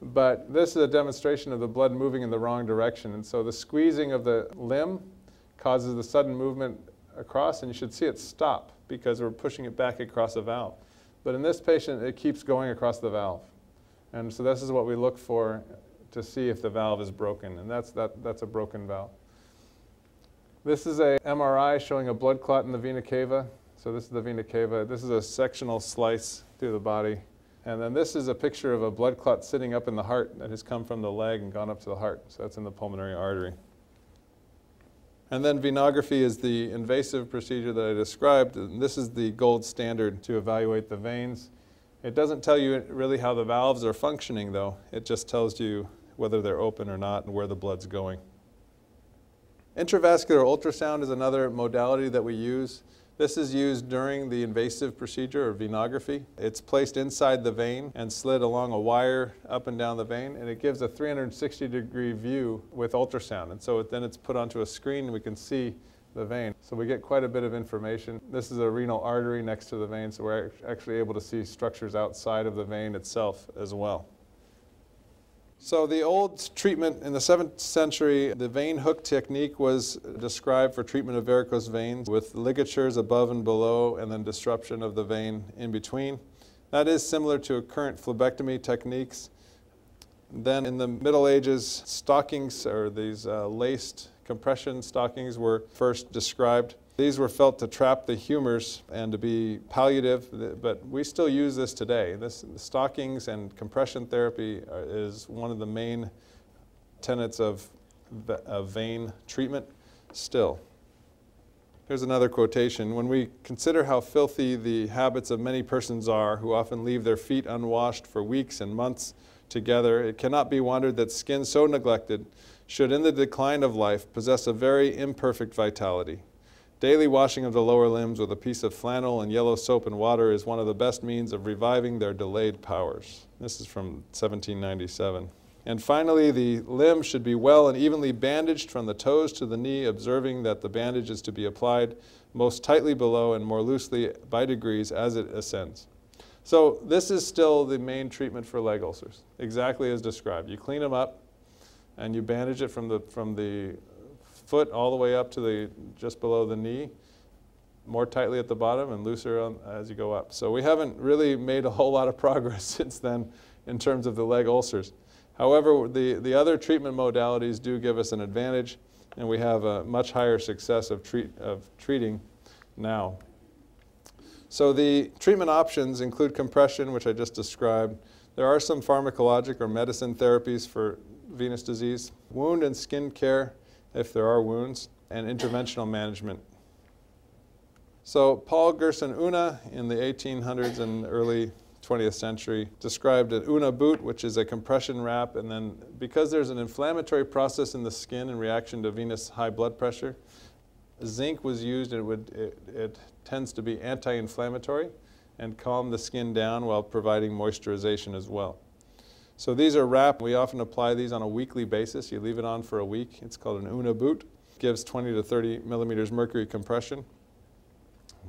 But this is a demonstration of the blood moving in the wrong direction. And so the squeezing of the limb causes the sudden movement across, and you should see it stop because we're pushing it back across a valve. But in this patient, it keeps going across the valve. And so this is what we look for to see if the valve is broken. And that's a broken valve. This is an MRI showing a blood clot in the vena cava. So this is the vena cava. This is a sectional slice through the body. And then this is a picture of a blood clot sitting up in the heart that has come from the leg and gone up to the heart. So that's in the pulmonary artery. And then venography is the invasive procedure that I described. And this is the gold standard to evaluate the veins. It doesn't tell you really how the valves are functioning, though. It just tells you whether they're open or not and where the blood's going. Intravascular ultrasound is another modality that we use. This is used during the invasive procedure, or venography. It's placed inside the vein and slid along a wire up and down the vein, and it gives a 360-degree view with ultrasound. And so then it's put onto a screen, and we can see the vein. So we get quite a bit of information. This is a renal artery next to the vein, so we're actually able to see structures outside of the vein itself as well. So the old treatment in the 7th century, the vein hook technique was described for treatment of varicose veins with ligatures above and below and then disruption of the vein in between. That is similar to current phlebectomy techniques. Then in the Middle Ages, stockings, or these laced compression stockings, were first described. These were felt to trap the humors and to be palliative, but we still use this today. The stockings and compression therapy is one of the main tenets of vein treatment still. Here's another quotation. When we consider how filthy the habits of many persons are, who often leave their feet unwashed for weeks and months together, it cannot be wondered that skin so neglected should in the decline of life possess a very imperfect vitality. Daily washing of the lower limbs with a piece of flannel and yellow soap and water is one of the best means of reviving their delayed powers. This is from 1797. And finally, the limb should be well and evenly bandaged from the toes to the knee, observing that the bandage is to be applied most tightly below and more loosely by degrees as it ascends. So this is still the main treatment for leg ulcers, exactly as described. You clean them up and you bandage it from the foot all the way up to just below the knee, more tightly at the bottom and looser as you go up. So we haven't really made a whole lot of progress since then in terms of the leg ulcers. However, the other treatment modalities do give us an advantage, and we have a much higher success of treating now. So the treatment options include compression, which I just described. There are some pharmacologic or medicine therapies for venous disease, wound and skin care if there are wounds, and interventional management. So Paul Gerson Una in the 1800s and early 20th century described an Una boot, which is a compression wrap, and then because there's an inflammatory process in the skin in reaction to venous high blood pressure, zinc was used, and it tends to be anti-inflammatory and calm the skin down while providing moisturization as well. So these are wrapped. We often apply these on a weekly basis. You leave it on for a week. It's called an Una boot. It gives 20 to 30 millimeters mercury compression.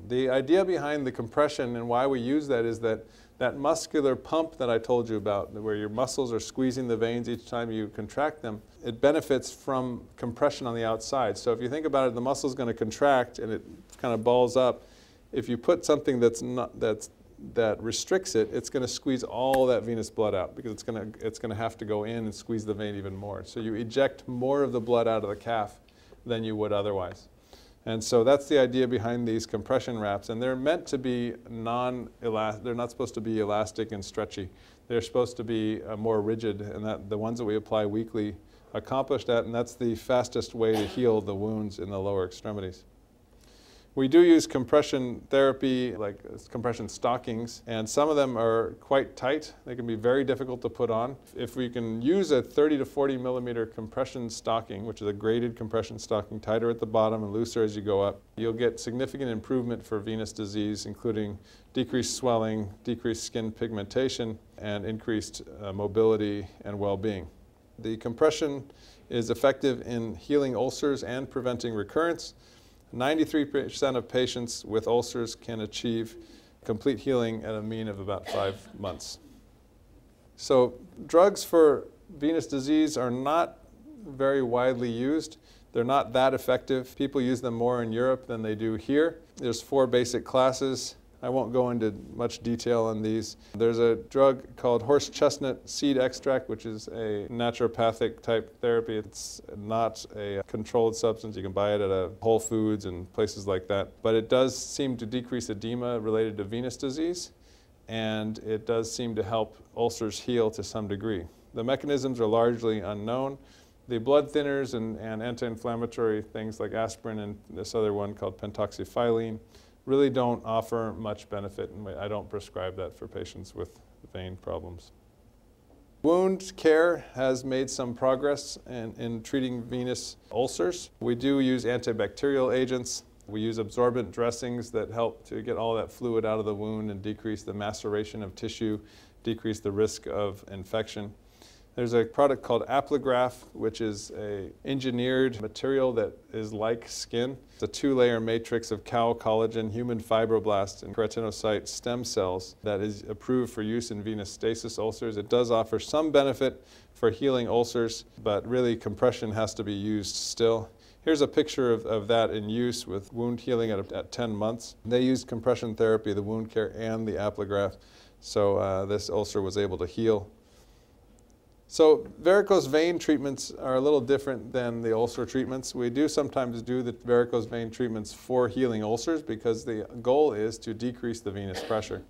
The idea behind the compression and why we use that is that muscular pump that I told you about, where your muscles are squeezing the veins each time you contract them, it benefits from compression on the outside. So if you think about it, the muscle's going to contract and it kind of balls up. If you put something that restricts it, it's going to squeeze all that venous blood out because it's going to have to go in and squeeze the vein even more. So you eject more of the blood out of the calf than you would otherwise. And so that's the idea behind these compression wraps. And they're meant to be non-elastic. They're not supposed to be elastic and stretchy. They're supposed to be more rigid, and the ones that we apply weekly accomplish that, and that's the fastest way to heal the wounds in the lower extremities. We do use compression therapy, like compression stockings, and some of them are quite tight. They can be very difficult to put on. If we can use a 30 to 40 millimeter compression stocking, which is a graded compression stocking, tighter at the bottom and looser as you go up, you'll get significant improvement for venous disease, including decreased swelling, decreased skin pigmentation, and increased mobility and well-being. The compression is effective in healing ulcers and preventing recurrence. 93% of patients with ulcers can achieve complete healing at a mean of about 5 months. So drugs for venous disease are not very widely used. They're not that effective. People use them more in Europe than they do here. There's 4 basic classes. I won't go into much detail on these. There's a drug called horse chestnut seed extract, which is a naturopathic type therapy. It's not a controlled substance. You can buy it at Whole Foods and places like that. But it does seem to decrease edema related to venous disease, and it does seem to help ulcers heal to some degree. The mechanisms are largely unknown. The blood thinners and anti-inflammatory things like aspirin and this other one called pentoxifilene really don't offer much benefit, and I don't prescribe that for patients with vein problems. Wound care has made some progress in treating venous ulcers. We do use antibacterial agents. We use absorbent dressings that help to get all that fluid out of the wound and decrease the maceration of tissue, decrease the risk of infection. There's a product called Apligraf, which is an engineered material that is like skin. It's a 2-layer matrix of cow collagen, human fibroblast, and keratinocyte stem cells that is approved for use in venous stasis ulcers. It does offer some benefit for healing ulcers, but really compression has to be used still. Here's a picture of that in use with wound healing at 10 months. They used compression therapy, the wound care, and the Apligraf, so this ulcer was able to heal. So varicose vein treatments are a little different than the ulcer treatments. We do sometimes do the varicose vein treatments for healing ulcers because the goal is to decrease the venous pressure.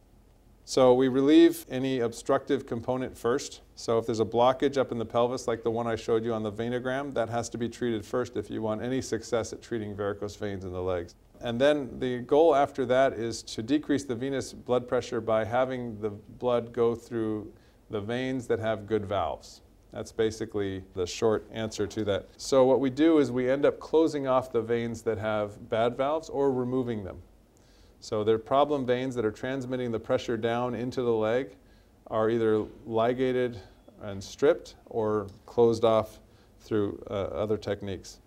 So we relieve any obstructive component first. So if there's a blockage up in the pelvis like the one I showed you on the venogram, that has to be treated first if you want any success at treating varicose veins in the legs. And then the goal after that is to decrease the venous blood pressure by having the blood go through the veins that have good valves. That's basically the short answer to that. So what we do is we end up closing off the veins that have bad valves or removing them. So their problem veins that are transmitting the pressure down into the leg are either ligated and stripped or closed off through other techniques.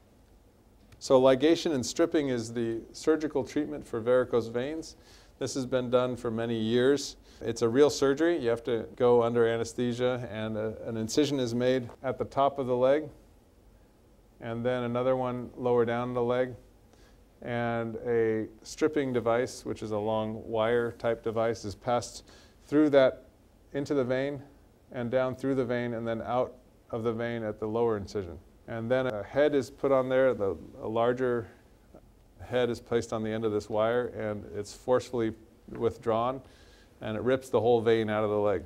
So ligation and stripping is the surgical treatment for varicose veins. This has been done for many years. It's a real surgery. You have to go under anesthesia, and an incision is made at the top of the leg, and then another one lower down the leg, and a stripping device, which is a long wire type device, is passed through that into the vein and down through the vein and then out of the vein at the lower incision. And then a head is put on there, a larger head is placed on the end of this wire, and it's forcefully withdrawn, and it rips the whole vein out of the leg.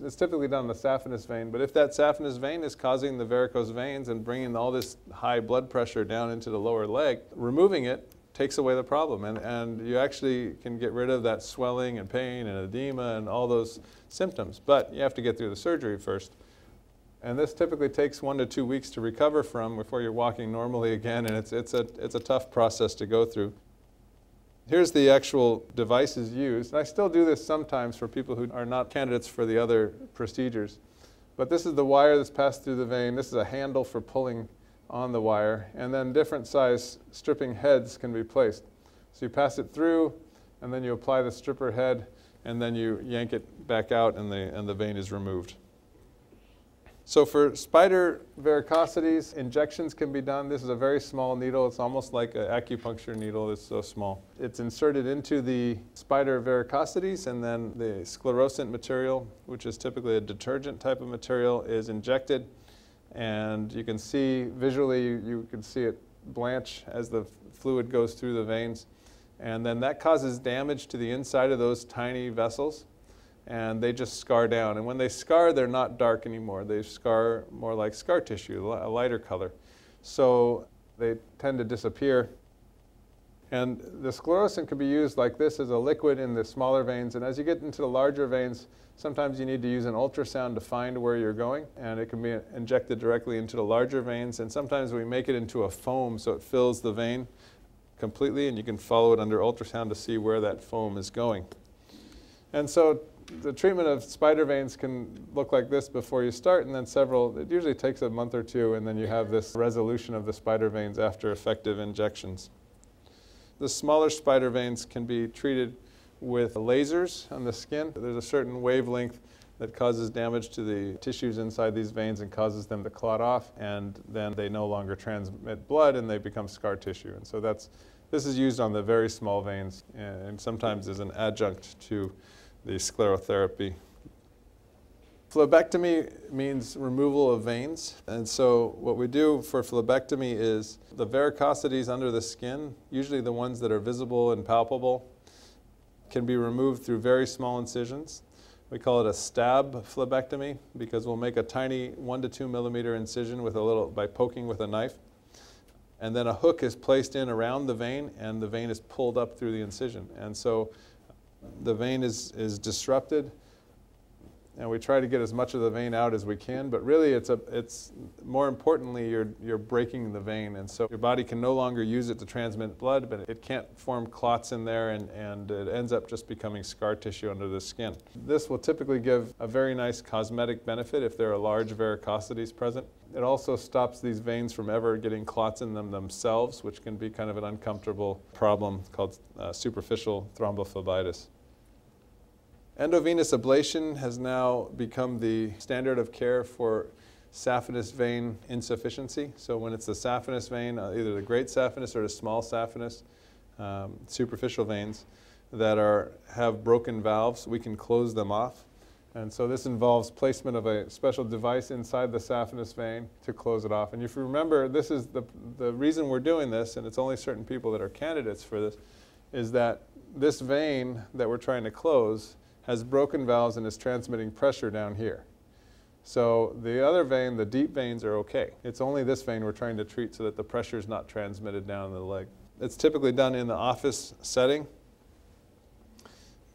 It's typically done in the saphenous vein, but if that saphenous vein is causing the varicose veins and bringing all this high blood pressure down into the lower leg, removing it takes away the problem, and you actually can get rid of that swelling and pain and edema and all those symptoms, but you have to get through the surgery first. And this typically takes 1 to 2 weeks to recover from before you're walking normally again, and it's a tough process to go through. Here's the actual devices used, and I still do this sometimes for people who are not candidates for the other procedures. But this is the wire that's passed through the vein. This is a handle for pulling on the wire, and then different size stripping heads can be placed. So you pass it through, and then you apply the stripper head, and then you yank it back out, and the vein is removed. So for spider varicosities, injections can be done. This is a very small needle. It's almost like an acupuncture needle. It's so small. It's inserted into the spider varicosities, and then the sclerosant material, which is typically a detergent type of material, is injected. And you can see visually, you can see it blanch as the fluid goes through the veins. And then that causes damage to the inside of those tiny vessels, and they just scar down. And when they scar, they're not dark anymore. They scar more like scar tissue, a lighter color. So they tend to disappear. And the sclerostin could be used like this as a liquid in the smaller veins, and as you get into the larger veins, sometimes you need to use an ultrasound to find where you're going, and it can be injected directly into the larger veins, and sometimes we make it into a foam so it fills the vein completely, and you can follow it under ultrasound to see where that foam is going. And so the treatment of spider veins can look like this before you start, and then several, it usually takes a month or two, and then you have this resolution of the spider veins after effective injections. The smaller spider veins can be treated with lasers on the skin. There's a certain wavelength that causes damage to the tissues inside these veins and causes them to clot off, and then they no longer transmit blood and they become scar tissue. And so this is used on the very small veins and sometimes as an adjunct to the sclerotherapy. Phlebectomy means removal of veins, and so what we do for phlebectomy is the varicosities under the skin, usually the ones that are visible and palpable, can be removed through very small incisions. We call it a stab phlebectomy because we'll make a tiny 1 to 2 millimeter incision with a little, by poking with a knife, and then a hook is placed in around the vein and the vein is pulled up through the incision, and so the vein is disrupted. And we try to get as much of the vein out as we can, but really it's more importantly you're breaking the vein, and so your body can no longer use it to transmit blood, but it can't form clots in there, and it ends up just becoming scar tissue under the skin. This will typically give a very nice cosmetic benefit if there are large varicosities present. It also stops these veins from ever getting clots in them themselves, which can be kind of an uncomfortable problem called superficial thrombophlebitis. Endovenous ablation has now become the standard of care for saphenous vein insufficiency. So when it's the saphenous vein, either the great saphenous or the small saphenous, superficial veins that have broken valves, we can close them off. And so this involves placement of a special device inside the saphenous vein to close it off. And if you remember, this is the reason we're doing this, and it's only certain people that are candidates for this, is that this vein that we're trying to close has broken valves and is transmitting pressure down here. So the other vein, the deep veins, are okay. It's only this vein we're trying to treat so that the pressure is not transmitted down the leg. It's typically done in the office setting.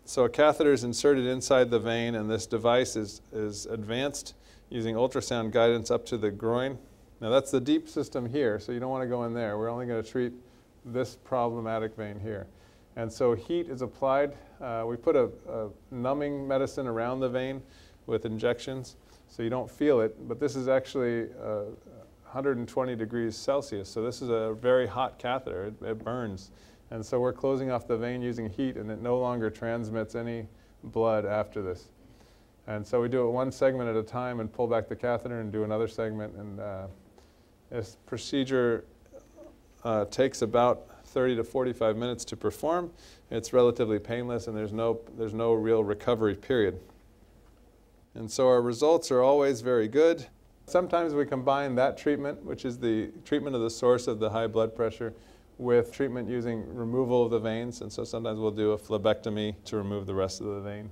So a catheter is inserted inside the vein, and this device is advanced using ultrasound guidance up to the groin. Now that's the deep system here, so you don't want to go in there. We're only going to treat this problematic vein here. And so heat is applied. We put a numbing medicine around the vein with injections so you don't feel it, but this is actually 120 degrees Celsius, so this is a very hot catheter. It burns. And so we're closing off the vein using heat, and it no longer transmits any blood after this. And so we do it one segment at a time and pull back the catheter and do another segment. And this procedure takes about 30 to 45 minutes to perform. It's relatively painless, and there's no real recovery period. And so our results are always very good. Sometimes we combine that treatment, which is the treatment of the source of the high blood pressure, with treatment using removal of the veins, and so sometimes we'll do a phlebectomy to remove the rest of the vein.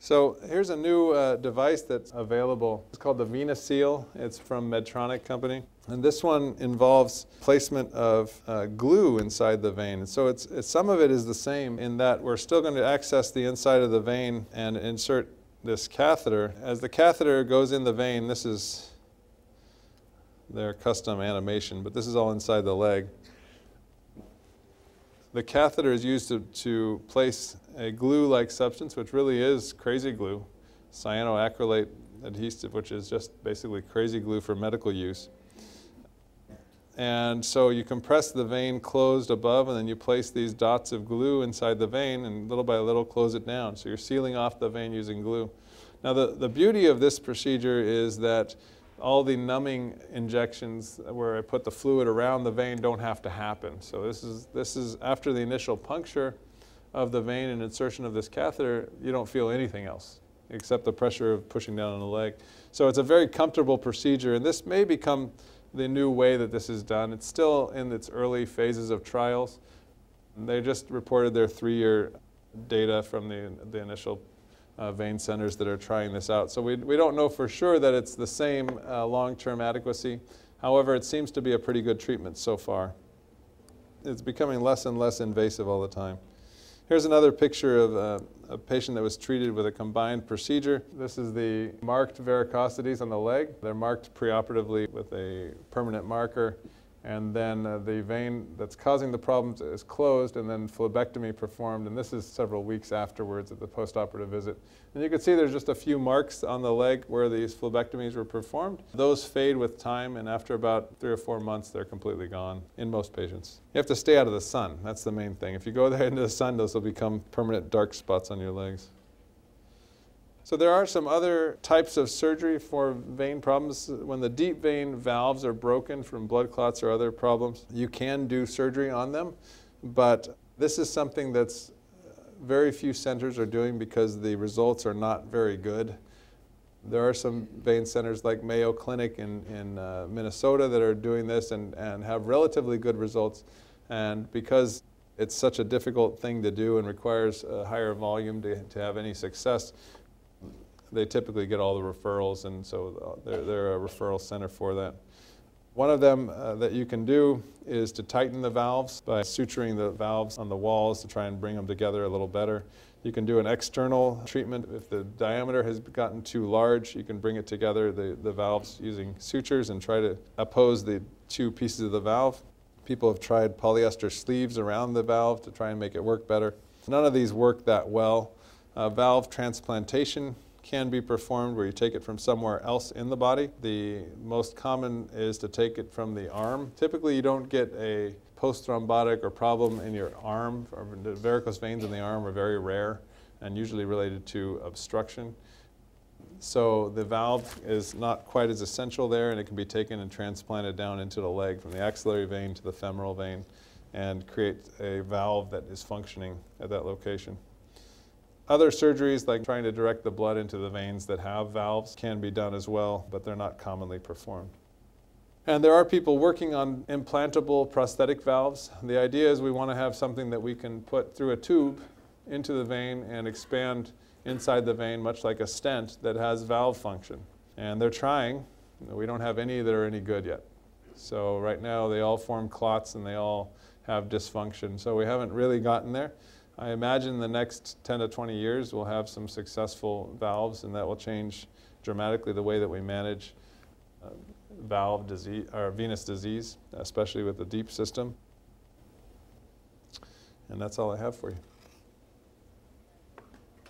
So here's a new device that's available. It's called the VenaSeal. It's from Medtronic company. And this one involves placement of glue inside the vein. And so some of it is the same in that we're still going to access the inside of the vein and insert this catheter. As the catheter goes in the vein, this is their custom animation, but this is all inside the leg. The catheter is used to place a glue-like substance, which really is crazy glue, cyanoacrylate adhesive, which is just basically crazy glue for medical use. And so you compress the vein closed above, and then you place these dots of glue inside the vein, and little by little close it down. So you're sealing off the vein using glue. Now the beauty of this procedure is that all the numbing injections where I put the fluid around the vein don't have to happen. So this is after the initial puncture of the vein and insertion of this catheter, you don't feel anything else except the pressure of pushing down on the leg. So it's a very comfortable procedure, and this may become the new way that this is done. It's still in its early phases of trials. They just reported their 3-year data from the initial vein centers that are trying this out. So we don't know for sure that it's the same long-term adequacy. However, it seems to be a pretty good treatment so far. it's becoming less and less invasive all the time. Here's another picture of a patient that was treated with a combined procedure. This is the marked varicosities on the leg. They're marked preoperatively with a permanent marker, and then the vein that's causing the problems is closed, and then phlebectomy performed, and this is several weeks afterwards at the postoperative visit. And you can see there's just a few marks on the leg where these phlebectomies were performed. Those fade with time, and after about 3 or 4 months, they're completely gone in most patients. You have to stay out of the sun. That's the main thing. If you go there into the sun, those will become permanent dark spots on your legs. So there are some other types of surgery for vein problems. When the deep vein valves are broken from blood clots or other problems, you can do surgery on them, but this is something that's very few centers are doing because the results are not very good. There are some vein centers like Mayo Clinic in Minnesota that are doing this and have relatively good results, and because it's such a difficult thing to do and requires a higher volume to have any success, they typically get all the referrals, and so they're a referral center for that. One of them that you can do is to tighten the valves by suturing the valves on the walls to try and bring them together a little better. You can do an external treatment. If the diameter has gotten too large, you can bring it together, the valves, using sutures and try to oppose the two pieces of the valve. People have tried polyester sleeves around the valve to try and make it work better. None of these work that well. Valve transplantation can be performed where you take it from somewhere else in the body. The most common is to take it from the arm. Typically you don't get a post-thrombotic or problem in your arm. The varicose veins in the arm are very rare and usually related to obstruction. So the valve is not quite as essential there, and it can be taken and transplanted down into the leg from the axillary vein to the femoral vein and create a valve that is functioning at that location. Other surgeries, like trying to direct the blood into the veins that have valves, can be done as well, but they're not commonly performed. And there are people working on implantable prosthetic valves. The idea is we want to have something that we can put through a tube into the vein and expand inside the vein, much like a stent, that has valve function. And they're trying. We don't have any that are any good yet. So right now they all form clots and they all have dysfunction. So we haven't really gotten there. I imagine the next 10 to 20 years we'll have some successful valves, and that will change dramatically the way that we manage valve disease or venous disease, especially with the deep system. And that's all I have for you.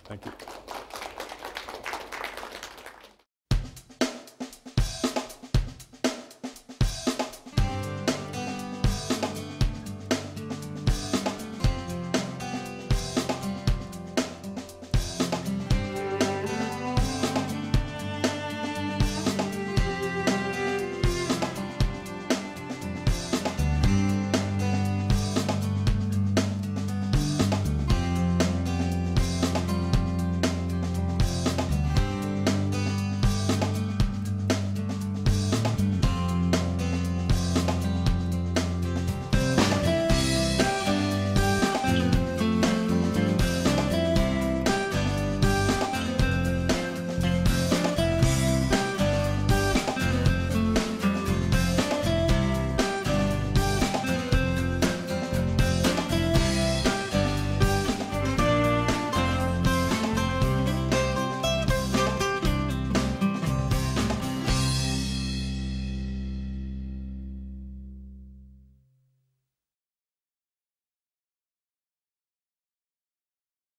Thank you.